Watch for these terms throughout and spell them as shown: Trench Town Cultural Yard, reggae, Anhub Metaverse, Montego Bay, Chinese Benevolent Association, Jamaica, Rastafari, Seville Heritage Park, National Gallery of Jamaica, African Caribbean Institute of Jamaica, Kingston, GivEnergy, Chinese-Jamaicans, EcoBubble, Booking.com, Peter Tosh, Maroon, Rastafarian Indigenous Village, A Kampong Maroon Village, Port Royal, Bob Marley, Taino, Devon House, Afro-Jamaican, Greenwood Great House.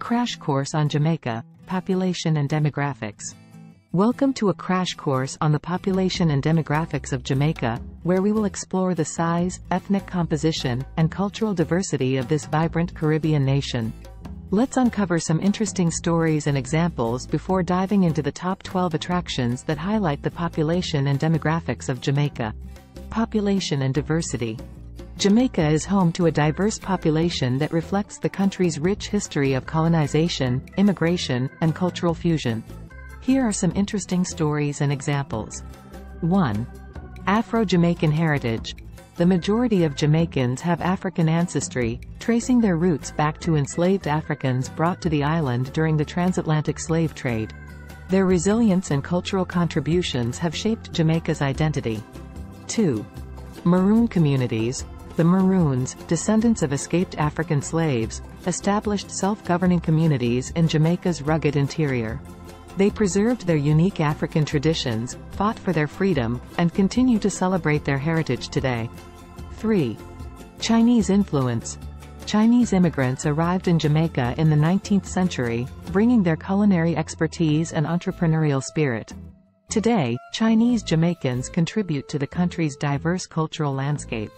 Crash Course on Jamaica, Population and Demographics. Welcome to a crash course on the population and demographics of Jamaica, where we will explore the size, ethnic composition, and cultural diversity of this vibrant Caribbean nation. Let's uncover some interesting stories and examples before diving into the top 12 attractions that highlight the population and demographics of Jamaica. Population and diversity. Jamaica is home to a diverse population that reflects the country's rich history of colonization, immigration, and cultural fusion. Here are some interesting stories and examples. 1. Afro-Jamaican heritage. The majority of Jamaicans have African ancestry, tracing their roots back to enslaved Africans brought to the island during the transatlantic slave trade. Their resilience and cultural contributions have shaped Jamaica's identity. 2. Maroon communities. The Maroons, descendants of escaped African slaves, established self-governing communities in Jamaica's rugged interior. They preserved their unique African traditions, fought for their freedom, and continue to celebrate their heritage today. 3. Chinese influence. Chinese immigrants arrived in Jamaica in the 19th century, bringing their culinary expertise and entrepreneurial spirit. Today, Chinese Jamaicans contribute to the country's diverse cultural landscape.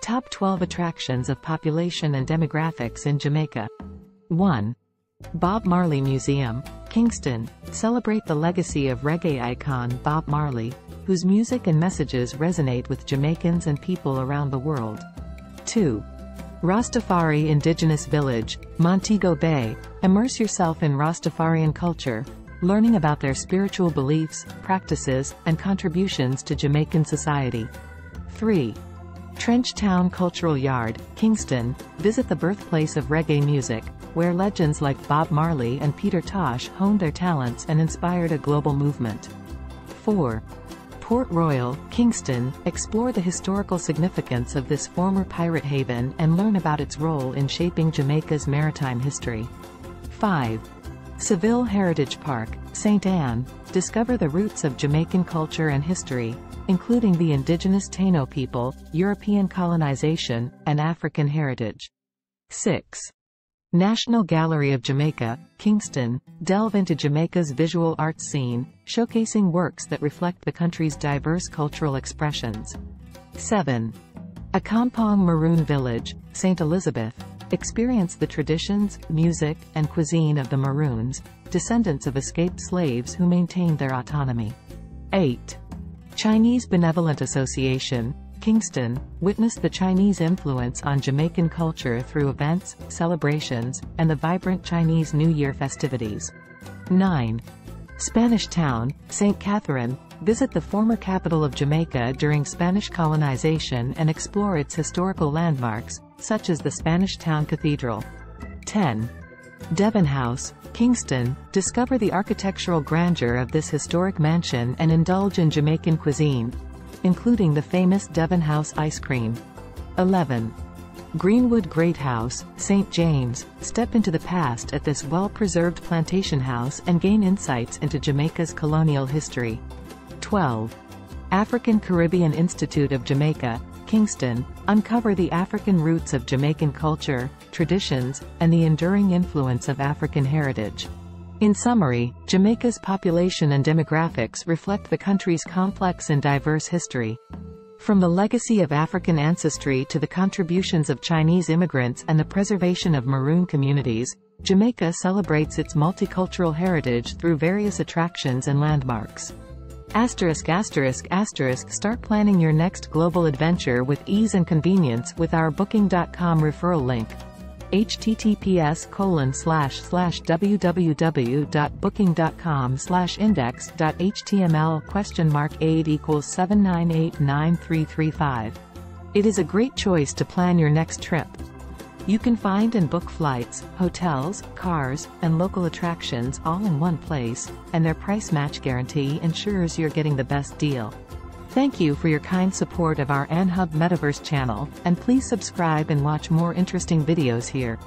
Top 12 attractions of population and demographics in Jamaica. 1. Bob Marley Museum, Kingston. Celebrate the legacy of reggae icon Bob Marley, whose music and messages resonate with Jamaicans and people around the world. 2. Rastafari Indigenous Village, Montego Bay. Immerse yourself in Rastafarian culture, learning about their spiritual beliefs, practices, and contributions to Jamaican society. 3. Trench Town Cultural Yard, Kingston. Visit the birthplace of reggae music, where legends like Bob Marley and Peter Tosh honed their talents and inspired a global movement. 4. Port Royal, Kingston. Explore the historical significance of this former pirate haven and learn about its role in shaping Jamaica's maritime history. 5. Seville Heritage Park, St. Anne. Discover the roots of Jamaican culture and history, including the indigenous Taino people, European colonization, and African heritage. 6. National Gallery of Jamaica, Kingston. Delve into Jamaica's visual arts scene, showcasing works that reflect the country's diverse cultural expressions. 7. A Kampong Maroon Village, St. Elizabeth. Experience the traditions, music, and cuisine of the Maroons, descendants of escaped slaves who maintained their autonomy. 8. Chinese Benevolent Association, Kingston. Witness the Chinese influence on Jamaican culture through events, celebrations, and the vibrant Chinese New Year festivities. 9. Spanish Town, St. Catherine. Visit the former capital of Jamaica during Spanish colonization and explore its historical landmarks, such as the Spanish Town Cathedral. 10. Devon House, Kingston. Discover the architectural grandeur of this historic mansion and indulge in Jamaican cuisine, including the famous Devon House ice cream. 11. Greenwood Great House, St. James. Step into the past at this well-preserved plantation house and gain insights into Jamaica's colonial history. 12. African Caribbean Institute of Jamaica, Kingston. Uncover the African roots of Jamaican culture, traditions, and the enduring influence of African heritage. In summary, Jamaica's population and demographics reflect the country's complex and diverse history. From the legacy of African ancestry to the contributions of Chinese immigrants and the preservation of Maroon communities, Jamaica celebrates its multicultural heritage through various attractions and landmarks. *******. Start planning your next global adventure with ease and convenience with our Booking.com referral link. https://www.booking.com/index.html?8=7989335. It is a great choice to plan your next trip. You can find and book flights, hotels, cars, and local attractions all in one place, and their price match guarantee ensures you're getting the best deal. Thank you for your kind support of our Anhub Metaverse channel, and please subscribe and watch more interesting videos here.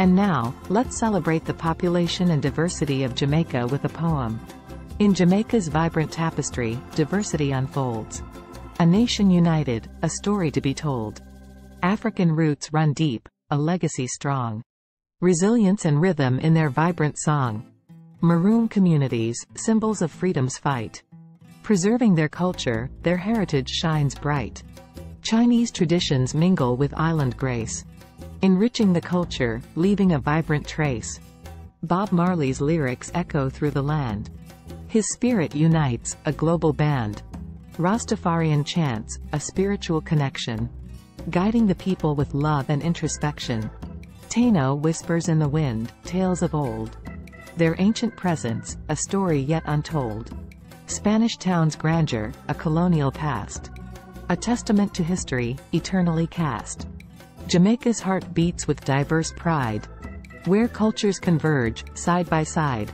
And now, let's celebrate the population and diversity of Jamaica with a poem. In Jamaica's vibrant tapestry, diversity unfolds. A nation united, a story to be told. African roots run deep, a legacy strong. resilience and rhythm in their vibrant song. Maroon communities, symbols of freedom's fight. Preserving their culture, their heritage shines bright. Chinese traditions mingle with island grace, enriching the culture, leaving a vibrant trace. Bob Marley's lyrics echo through the land. His spirit unites a global band. Rastafarian chants, a spiritual connection, guiding the people with love and introspection. Taino whispers in the wind, tales of old, their ancient presence, a story yet untold. Spanish Town's grandeur, a colonial past, a testament to history, eternally cast. Jamaica's heart beats with diverse pride, where cultures converge, side by side.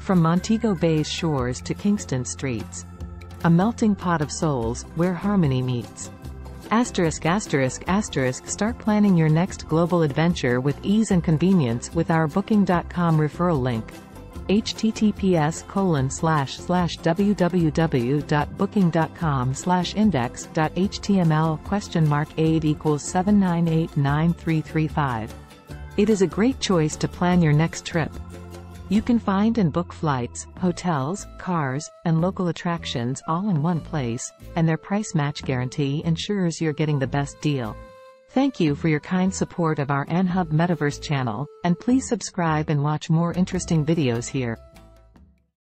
From Montego Bay's shores to Kingston streets, a melting pot of souls, where harmony meets. *******. Start planning your next global adventure with ease and convenience with our Booking.com referral link. https://www.booking.com/index.html?$8=7989335. It is a great choice to plan your next trip. You can find and book flights, hotels, cars, and local attractions all in one place, and their price match guarantee ensures you're getting the best deal. Thank you for your kind support of our Anhub Metaverse channel, and please subscribe and watch more interesting videos here.